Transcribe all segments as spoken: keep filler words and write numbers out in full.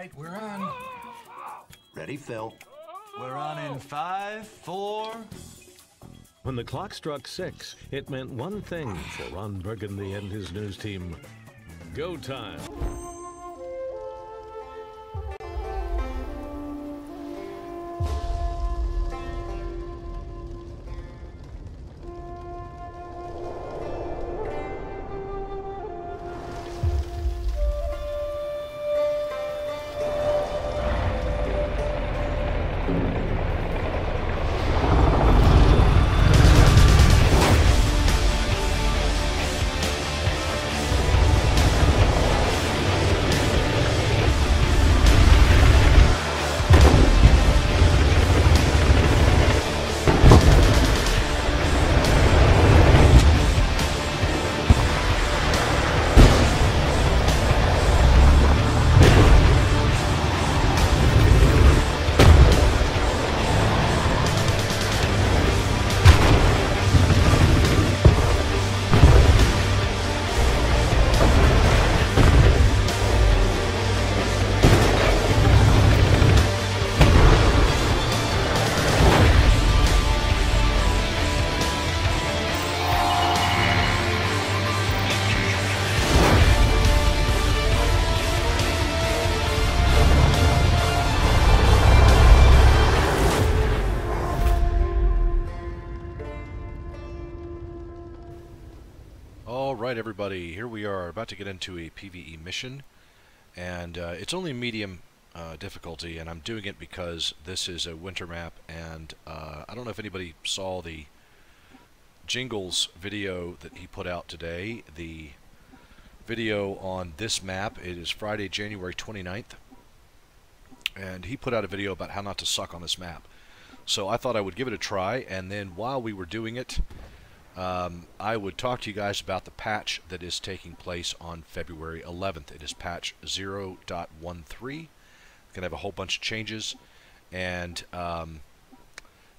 right, we're on. Ready, Phil. We're on in five, four... When the clock struck six, it meant one thing for Ron Burgundy and his news team. Go time. Everybody, here we are about to get into a PvE mission, and uh, it's only medium uh, difficulty, and I'm doing it because this is a winter map, and uh, I don't know if anybody saw the Jingles video that he put out today, the video on this map. It is Friday, January twenty-ninth, and he put out a video about how not to suck on this map, so I thought I would give it a try, and then while we were doing it, Um, I would talk to you guys about the patch that is taking place on February eleventh. It is patch zero point one three. It's going to have a whole bunch of changes, and um,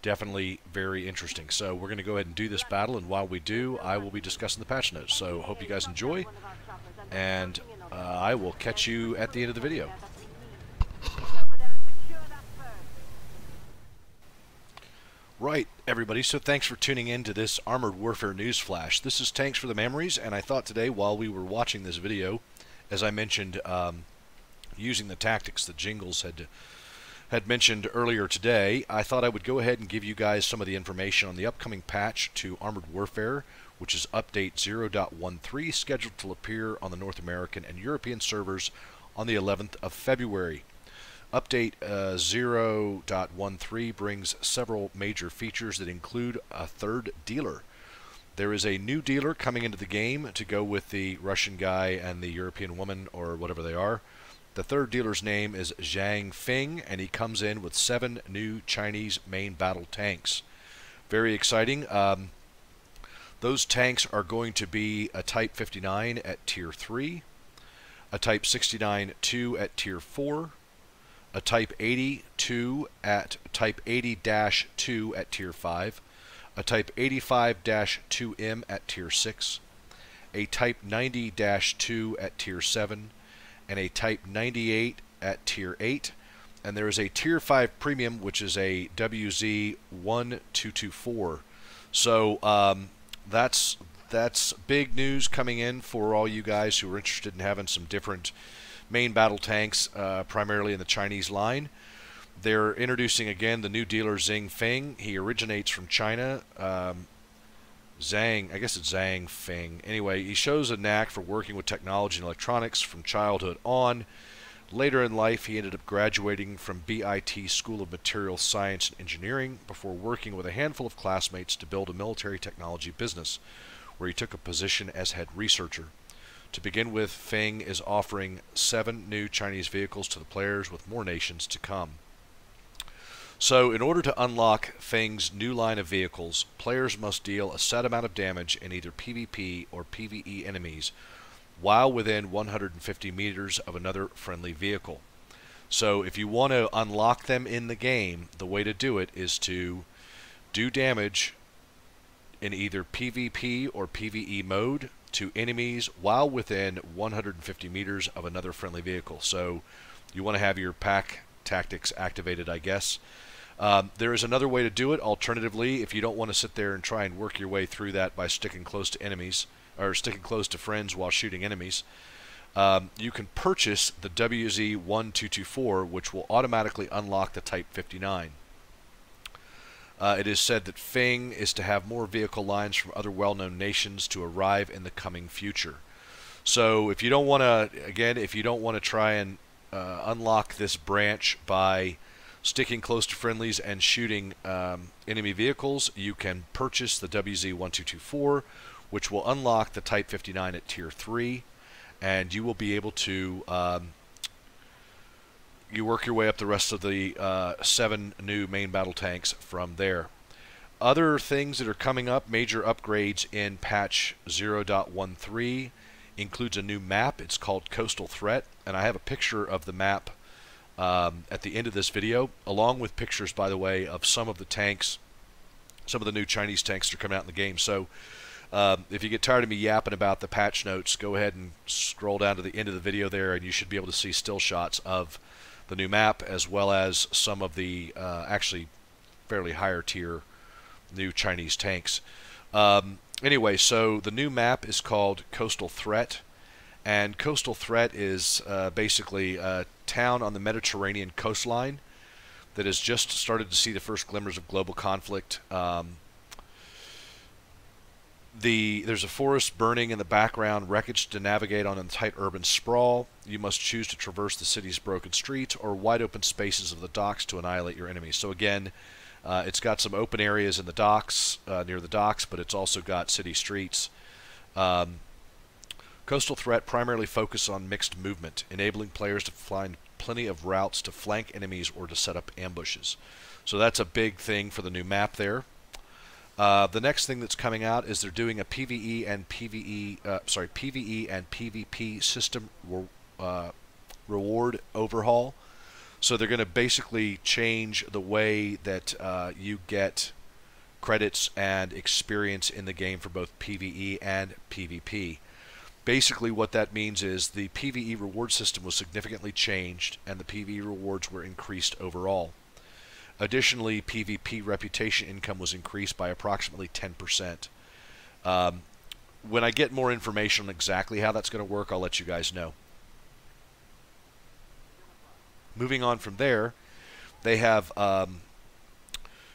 definitely very interesting. So we're going to go ahead and do this battle, and while we do, I will be discussing the patch notes. So hope you guys enjoy, and uh, I will catch you at the end of the video. Right, everybody, so thanks for tuning in to this Armored Warfare News Flash. This is Tanks for the Mammaries, and I thought today, while we were watching this video, as I mentioned, um, using the tactics that Jingles had, had mentioned earlier today, I thought I would go ahead and give you guys some of the information on the upcoming patch to Armored Warfare, which is Update zero point one three, scheduled to appear on the North American and European servers on the eleventh of February. Update uh, zero point one three brings several major features that include a third dealer. There is a new dealer coming into the game to go with the Russian guy and the European woman, or whatever they are. The third dealer's name is Zhang Feng, and he comes in with seven new Chinese main battle tanks. Very exciting. Um, those tanks are going to be a Type fifty-nine at Tier three, a Type sixty-nine two at Tier four, a Type eighty two at Type eighty dash two at Tier five, a Type eighty-five dash two M at Tier six, a Type ninety dash two at Tier seven, and a Type ninety-eight at Tier eight, and there is a Tier five Premium, which is a W Z one two two four. So um, that's, that's big news coming in for all you guys who are interested in having some different main battle tanks, uh, primarily in the Chinese line. They're introducing again the new dealer Zhang Feng. He originates from China. Um, Zhang, I guess it's Zhang Feng. Anyway, he shows a knack for working with technology and electronics from childhood on. Later in life, he ended up graduating from B I T School of Material Science and Engineering before working with a handful of classmates to build a military technology business, where he took a position as head researcher. To begin with, Feng is offering seven new Chinese vehicles to the players, with more nations to come. So, in order to unlock Feng's new line of vehicles, players must deal a set amount of damage in either PvP or PvE enemies while within one hundred fifty meters of another friendly vehicle. So, if you want to unlock them in the game, the way to do it is to do damage in either PvP or PvE mode to enemies while within one hundred fifty meters of another friendly vehicle. So you want to have your pack tactics activated, I guess. Um, there is another way to do it. Alternatively, if you don't want to sit there and try and work your way through that by sticking close to enemies or sticking close to friends while shooting enemies, um, you can purchase the W Z twelve twenty-four, which will automatically unlock the Type fifty-nine. Uh, it is said that Feng is to have more vehicle lines from other well-known nations to arrive in the coming future. So if you don't want to, again, if you don't want to try and uh, unlock this branch by sticking close to friendlies and shooting um, enemy vehicles, you can purchase the W Z twelve twenty-four, which will unlock the Type fifty-nine at Tier three, and you will be able to um, you work your way up the rest of the uh, seven new main battle tanks from there. Other things that are coming up, major upgrades in patch zero point one three, includes a new map. It's called Coastal Threat, and I have a picture of the map Um, at the end of this video, along with pictures, by the way, of some of the tanks, some of the new Chinese tanks that are coming out in the game. So um, if you get tired of me yapping about the patch notes, go ahead and scroll down to the end of the video there, and you should be able to see still shots of the new map, as well as some of the uh, actually fairly higher tier new Chinese tanks. Um, anyway, so the new map is called Coastal Threat, and Coastal Threat is uh, basically a town on the Mediterranean coastline that has just started to see the first glimmers of global conflict. Um, the there's a forest burning in the background, wreckage to navigate on in tight urban sprawl. You must choose to traverse the city's broken streets or wide open spaces of the docks to annihilate your enemies. So again, uh, it's got some open areas in the docks, uh, near the docks, but it's also got city streets. Um, Coastal Threat primarily focuses on mixed movement, enabling players to find plenty of routes to flank enemies or to set up ambushes. So that's a big thing for the new map there. Uh, the next thing that's coming out is they're doing a PvE and PvE, uh, sorry, PvE and PvP system re uh, reward overhaul. So they're going to basically change the way that uh, you get credits and experience in the game for both PvE and PvP. Basically what that means is the PvE reward system was significantly changed and the PvE rewards were increased overall. Additionally, PvP reputation income was increased by approximately ten percent. Um, when I get more information on exactly how that's going to work, I'll let you guys know. Moving on from there, they have um,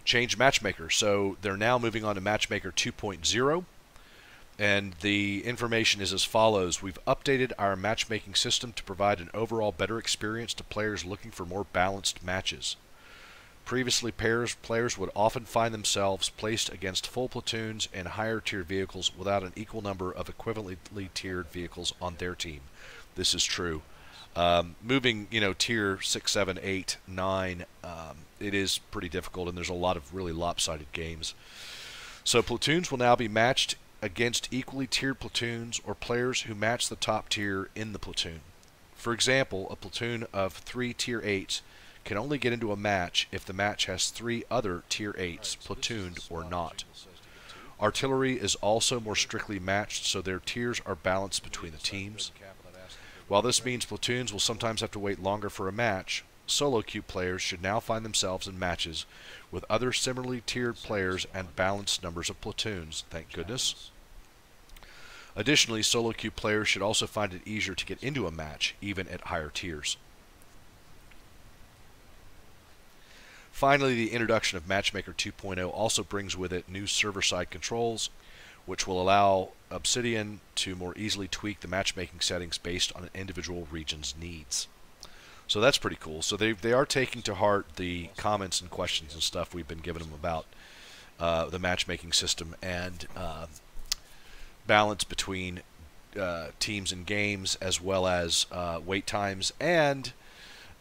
changed Matchmaker. So they're now moving on to Matchmaker two point oh. And the information is as follows. We've updated our matchmaking system to provide an overall better experience to players looking for more balanced matches. Previously, pairs, players would often find themselves placed against full platoons and higher tier vehicles without an equal number of equivalently tiered vehicles on their team. This is true. Um, moving, you know, tier six, seven, eight, nine, um, it is pretty difficult, and there's a lot of really lopsided games. So platoons will now be matched against equally tiered platoons or players who match the top tier in the platoon. For example, a platoon of three Tier eights can only get into a match if the match has three other Tier eights platooned or not. Artillery is also more strictly matched, so their tiers are balanced between the teams. While this means platoons will sometimes have to wait longer for a match, solo queue players should now find themselves in matches with other similarly tiered players and balanced numbers of platoons, thank goodness. Additionally, solo queue players should also find it easier to get into a match, even at higher tiers. Finally, the introduction of Matchmaker two point oh also brings with it new server-side controls, which will allow Obsidian to more easily tweak the matchmaking settings based on an individual region's needs. So that's pretty cool. So they they are taking to heart the comments and questions and stuff we've been giving them about uh, the matchmaking system and uh, balance between uh, teams and games, as well as uh, wait times, and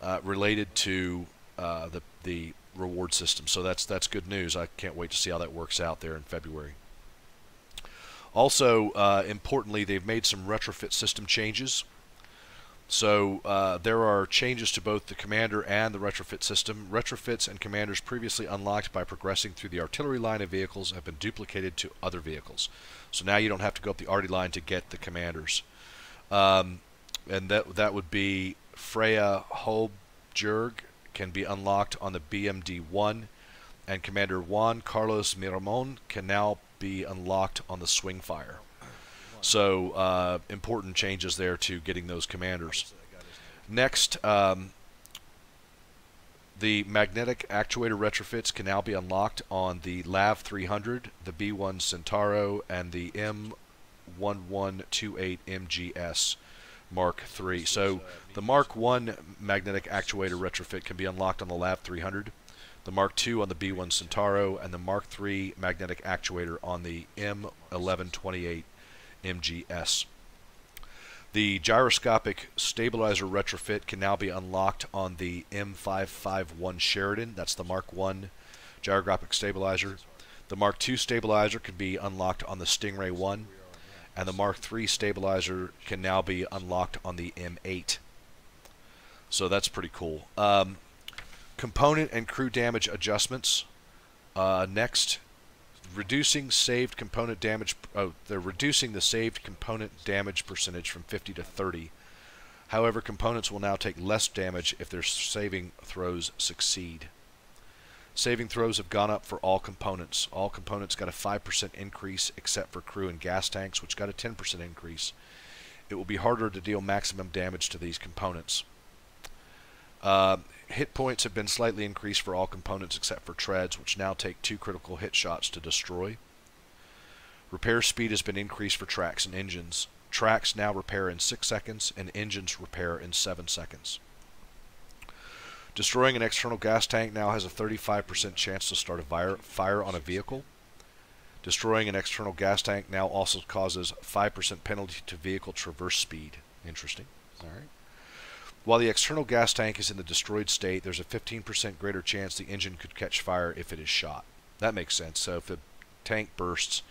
uh, related to uh, the the reward system. So that's that's good news. I can't wait to see how that works out there in February. Also, uh, importantly, they've made some retrofit system changes. So uh, there are changes to both the commander and the retrofit system. Retrofits and commanders previously unlocked by progressing through the artillery line of vehicles have been duplicated to other vehicles. So now you don't have to go up the arty line to get the commanders. Um, and that that would be Freya Holbjerg can be unlocked on the B M D one, and Commander Juan Carlos Miramon can now be unlocked on the Swingfire. So uh, important changes there to getting those commanders. Next, um, the magnetic actuator retrofits can now be unlocked on the L A V three hundred, the B one Centauro, and the M eleven twenty-eight M G S Mark three. So the Mark one magnetic actuator retrofit can be unlocked on the L A V three hundred, the Mark two on the B one Centauro, and the Mark three magnetic actuator on the M eleven twenty-eight M G S. The gyroscopic stabilizer retrofit can now be unlocked on the M five fifty-one Sheridan. That's the Mark one gyroscopic stabilizer. The Mark two stabilizer can be unlocked on the Stingray One, and the Mark three stabilizer can now be unlocked on the M eight. So that's pretty cool. Um, component and crew damage adjustments. Uh, next. Reducing saved component damage. Oh, they're reducing the saved component damage percentage from fifty to thirty. However, components will now take less damage if their saving throws succeed. Saving throws have gone up for all components. All components got a five percent increase, except for crew and gas tanks, which got a ten percent increase. It will be harder to deal maximum damage to these components. Uh, hit points have been slightly increased for all components except for treads, which now take two critical hit shots to destroy. Repair speed has been increased for tracks and engines. Tracks now repair in six seconds, and engines repair in seven seconds. Destroying an external gas tank now has a thirty-five percent chance to start a fire, fire on a vehicle. Destroying an external gas tank now also causes five percent penalty to vehicle traverse speed. Interesting. All right. While the external gas tank is in the destroyed state, there's a fifteen percent greater chance the engine could catch fire if it is shot. That makes sense. So if the tank bursts,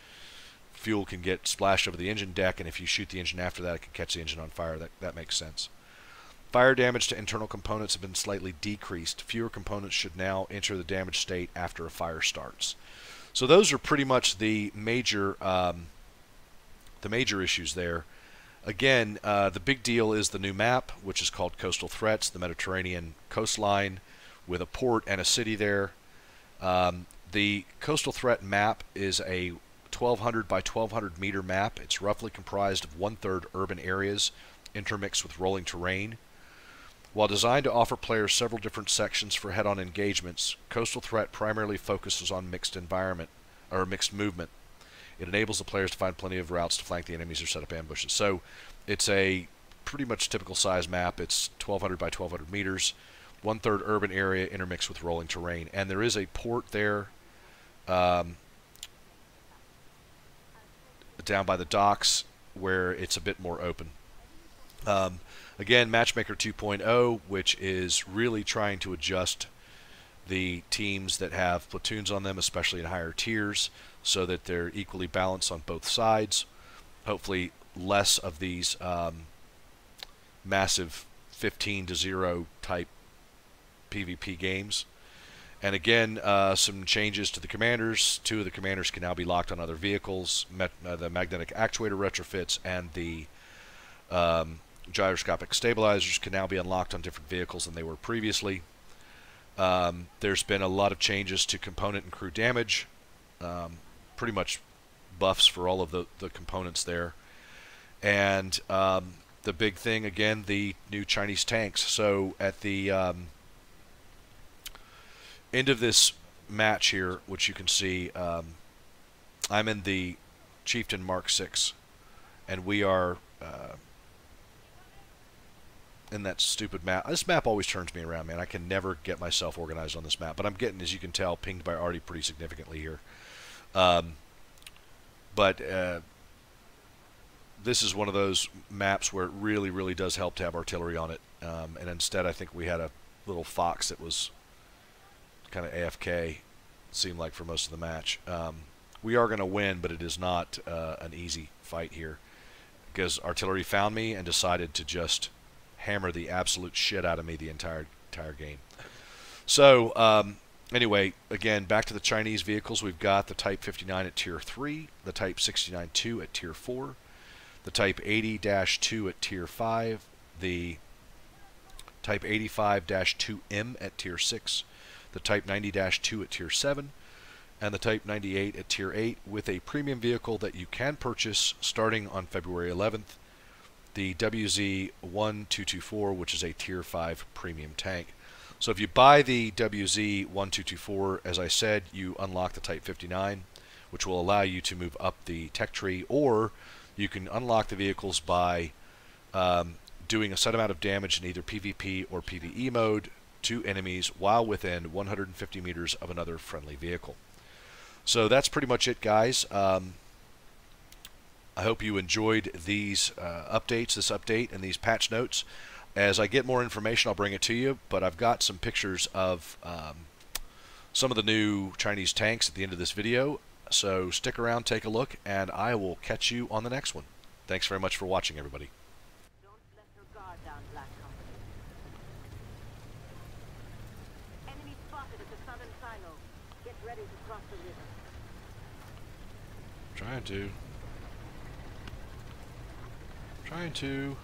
fuel can get splashed over the engine deck, and if you shoot the engine after that, it can catch the engine on fire. That, that makes sense. Fire damage to internal components have been slightly decreased. Fewer components should now enter the damaged state after a fire starts. So those are pretty much the major, um, the major issues there. Again, uh, the big deal is the new map, which is called Coastal Threats, the Mediterranean coastline with a port and a city there. Um, the Coastal Threat map is a twelve hundred by twelve hundred meter map. It's roughly comprised of one-third urban areas intermixed with rolling terrain. While designed to offer players several different sections for head-on engagements, Coastal Threat primarily focuses on mixed environment or mixed movement. It enables the players to find plenty of routes to flank the enemies or set up ambushes. So it's a pretty much typical size map. It's twelve hundred by twelve hundred meters, one-third urban area intermixed with rolling terrain. And there is a port there um, down by the docks where it's a bit more open. Um, again, Matchmaker two point oh, which is really trying to adjust the teams that have platoons on them, especially in higher tiers, so that they're equally balanced on both sides. Hopefully less of these um, massive fifteen to zero type PvP games. And again, uh, some changes to the commanders. Two of the commanders can now be locked on other vehicles, uh, the magnetic actuator retrofits and the um, gyroscopic stabilizers can now be unlocked on different vehicles than they were previously. Um, there's been a lot of changes to component and crew damage. Um, pretty much buffs for all of the, the components there. And um, the big thing, again, the new Chinese tanks. So at the um, end of this match here, which you can see, um, I'm in the Chieftain Mark six, and we are uh, in that stupid map. This map always turns me around, man. I can never get myself organized on this map, but I'm getting, as you can tell, pinged by Artie pretty significantly here. Um, but uh, this is one of those maps where it really, really does help to have artillery on it. Um, and instead, I think we had a little fox that was kind of A F K, it seemed like, for most of the match. Um, we are going to win, but it is not uh, an easy fight here because artillery found me and decided to just hammer the absolute shit out of me the entire entire game. So um, anyway, again, back to the Chinese vehicles. We've got the Type fifty-nine at Tier three, the Type sixty-nine dash two at Tier four, the Type eighty dash two at Tier five, the Type eighty-five dash two M at Tier six, the Type ninety dash two at Tier seven, and the Type ninety-eight at Tier eight, with a premium vehicle that you can purchase starting on February eleventh, the W Z twelve twenty-four, which is a Tier five premium tank. So if you buy the W Z twelve twenty-four, as I said, you unlock the Type fifty-nine, which will allow you to move up the tech tree, or you can unlock the vehicles by um, doing a set amount of damage in either PvP or PvE mode to enemies while within one hundred fifty meters of another friendly vehicle. So that's pretty much it, guys. Um, I hope you enjoyed these uh, updates, this update, and these patch notes. As I get more information, I'll bring it to you, but I've got some pictures of um, some of the new Chinese tanks at the end of this video. So stick around, take a look, and I will catch you on the next one. Thanks very much for watching, everybody. Don't let your guard down, Black Company. Enemy spotted at the southern silo. Get ready to cross the river. Trying to. Trying to.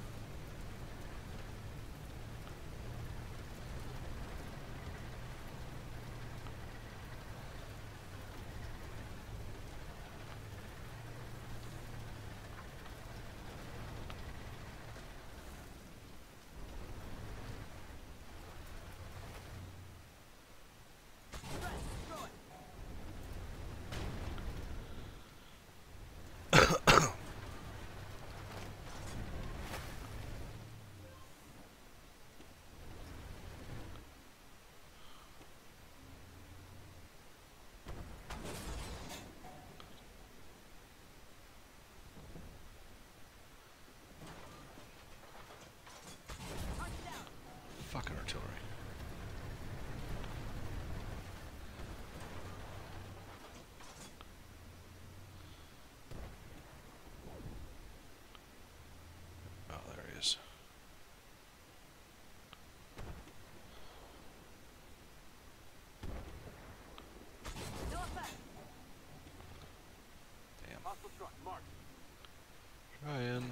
Ryan.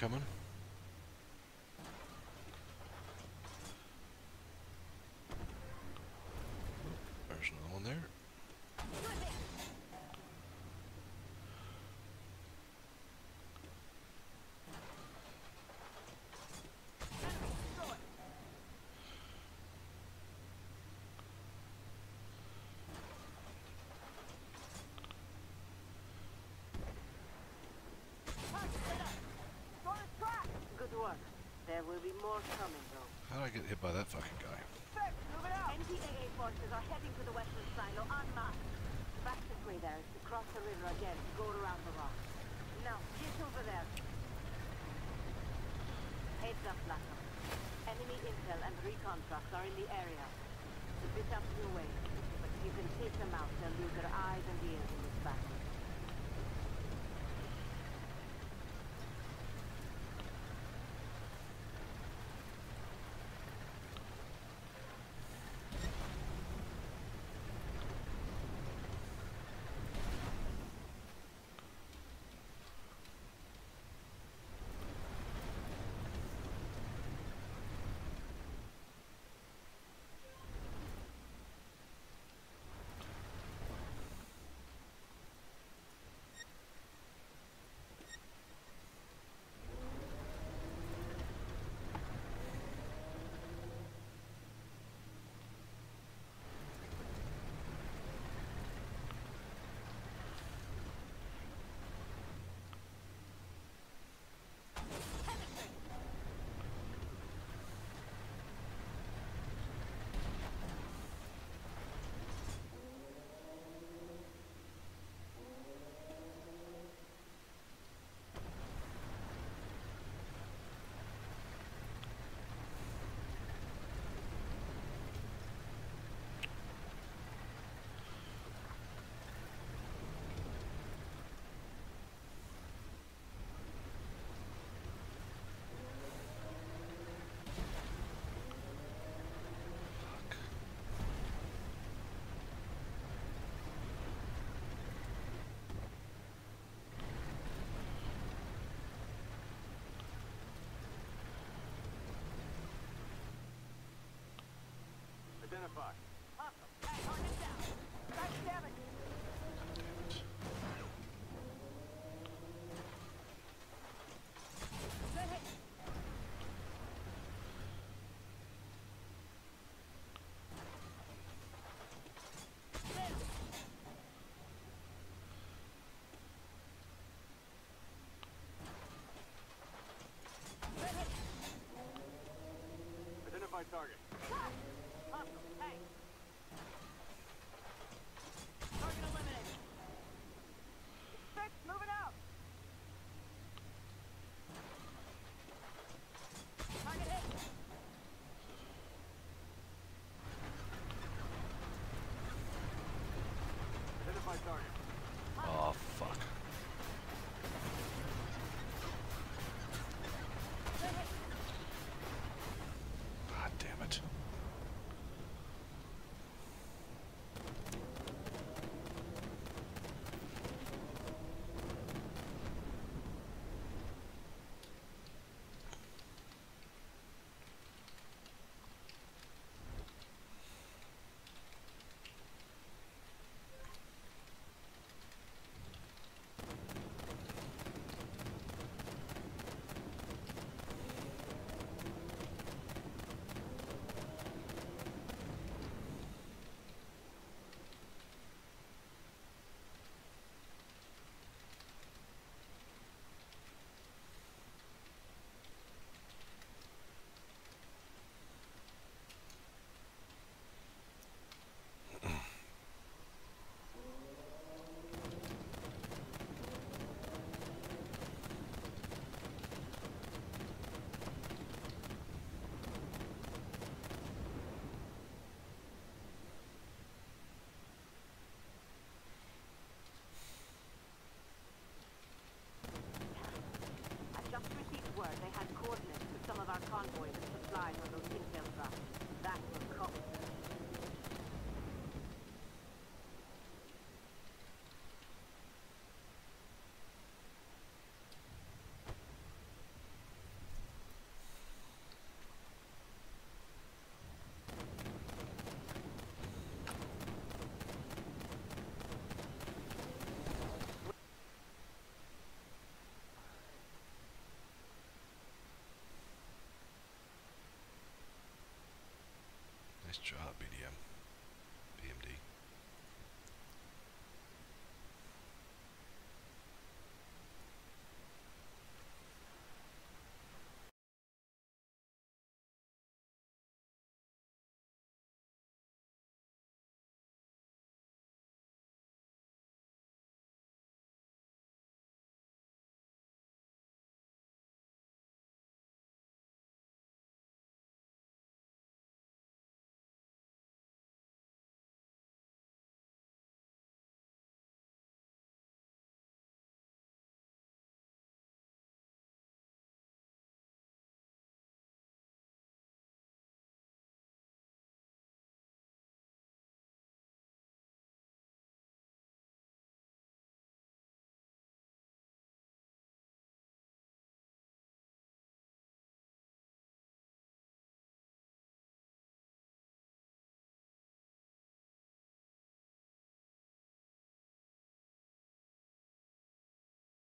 Coming. There's another one there. There will be more coming, though. How did I get hit by that fucking guy? First, move it out! N P A A forces are heading to the western silo en masse. The fastest way there is to cross the river again, to go around the rock. Now, get over there. Heads up, Latham. Enemy intel and recon trucks are in the area. The bit up your way, but if you can take them out, they'll lose their eyes and ears in this battle. target.